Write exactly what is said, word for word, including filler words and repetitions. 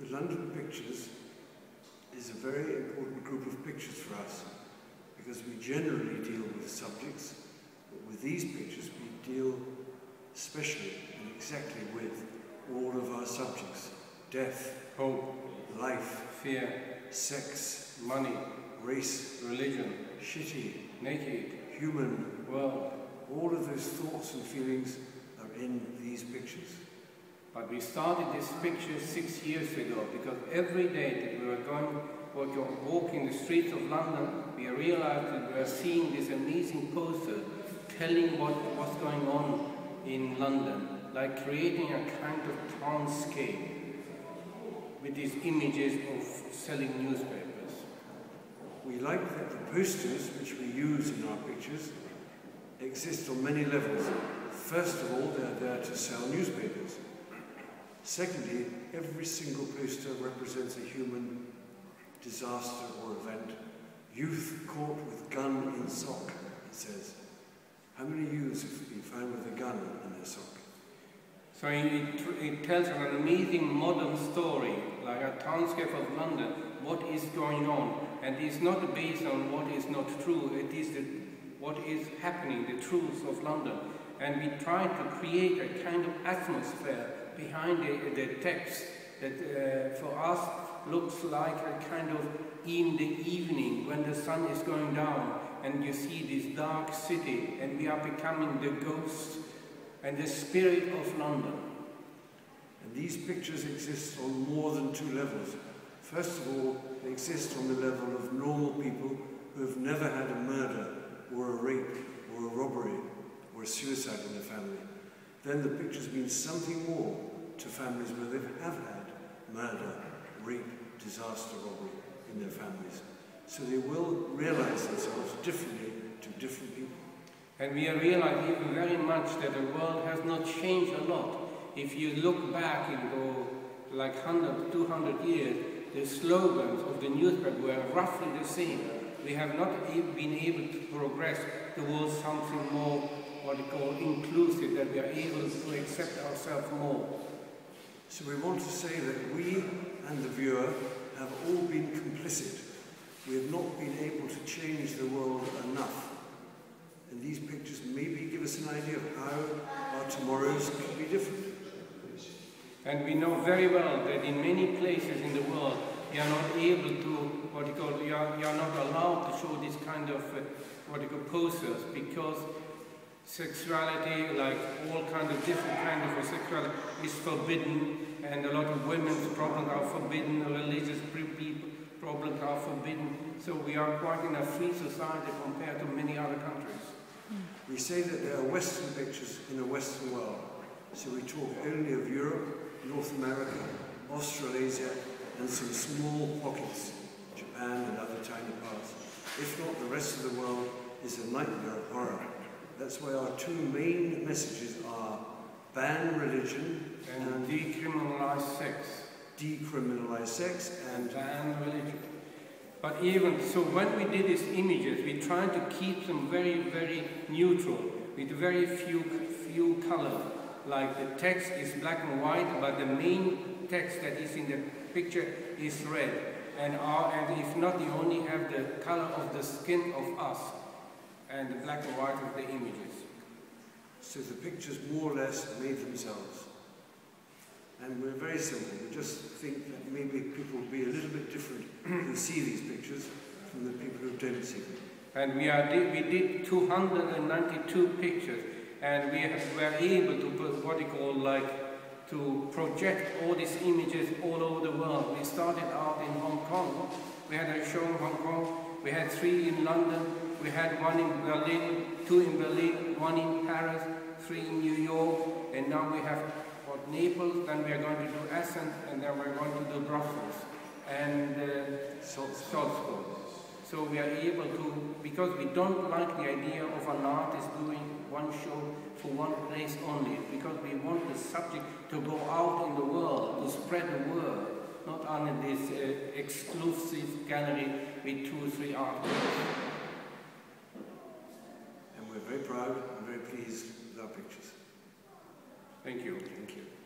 The London Pictures is a very important group of pictures for us because we generally deal with subjects, but with these pictures we deal especially and exactly with all of our subjects: death, hope, life, fear, sex, money, race, religion, shitty, naked, human, world. All of those thoughts and feelings are in these pictures. But we started this picture six years ago because every day that we were going or walking the streets of London, we realized that we were seeing this amazing poster telling what was going on in London, like creating a kind of townscape with these images of selling newspapers. We like that the posters which we use in our pictures exist on many levels. First of all, they're there to sell newspapers. Secondly, every single poster represents a human disaster or event. Youth caught with gun in sock, it says. How many youths have been found with a gun in their sock? So it, it tells an amazing modern story, like a townscape of London, what is going on. And it's not based on what is not true, it is the, what is happening, the truth of London. And we try to create a kind of atmosphere behind the, the text that uh, for us looks like a kind of in the evening when the sun is going down and you see this dark city and we are becoming the ghosts and the spirit of London. And these pictures exist on more than two levels. First of all, they exist on the level of normal people who have never had a murder or a rape or a robbery or a suicide in their family. Then the pictures mean something more to families where they have had murder, rape, disaster, robbery in their families. So they will realize themselves differently to different people. And we realize even very much that the world has not changed a lot. If you look back and go like one hundred, two hundred years, the slogans of the newspaper were roughly the same. We have not been able to progress towards something more, what we call inclusive, that we are able to accept ourselves more. So we want to say that we and the viewer have all been complicit. We have not been able to change the world enough. And these pictures maybe give us an idea of how our tomorrows could be different. And we know very well that in many places in the world you are not able to, what you call, you are, you are not allowed to show this kind of, uh, what you call, posters, because sexuality, like all kinds of different kinds of sexuality, is forbidden, and a lot of women's problems are forbidden, religious people problems are forbidden. So we are quite in a free society compared to many other countries. We say that there are Western pictures in the Western world, so we talk only of Europe, North America, Australasia, and some small pockets, Japan and other tiny parts. If not, the rest of the world is a nightmare of horror. That's why our two main messages are ban religion and, and decriminalize sex. Decriminalize sex and ban religion. But even so, when we did these images, we tried to keep them very, very neutral, with very few, few colors. Like the text is black and white, but the main text that is in the picture is red. And, our, and if not, you only have the color of the skin of us and the black and white of the images. So the pictures more or less made themselves. And we're very simple. We just think that maybe people will be a little bit different who see these pictures from the people who don't see them. And we, are, we did two hundred ninety-two pictures, and we have, were able to put what you call like to project all these images all over the world. We started out in Hong Kong. We had a show in Hong Kong. We had three in London. We had one in Berlin, two in Berlin, one in Paris, three in New York, and now we have Naples, then we are going to do Essen, and then we are going to do Brussels and uh, Salzburg. So we are able to, because we don't like the idea of an artist doing one show for one place only, because we want the subject to go out in the world, to spread the word, not under this uh, exclusive gallery with two or three artists. And we're very proud and very pleased with our pictures. Thank you. Thank you.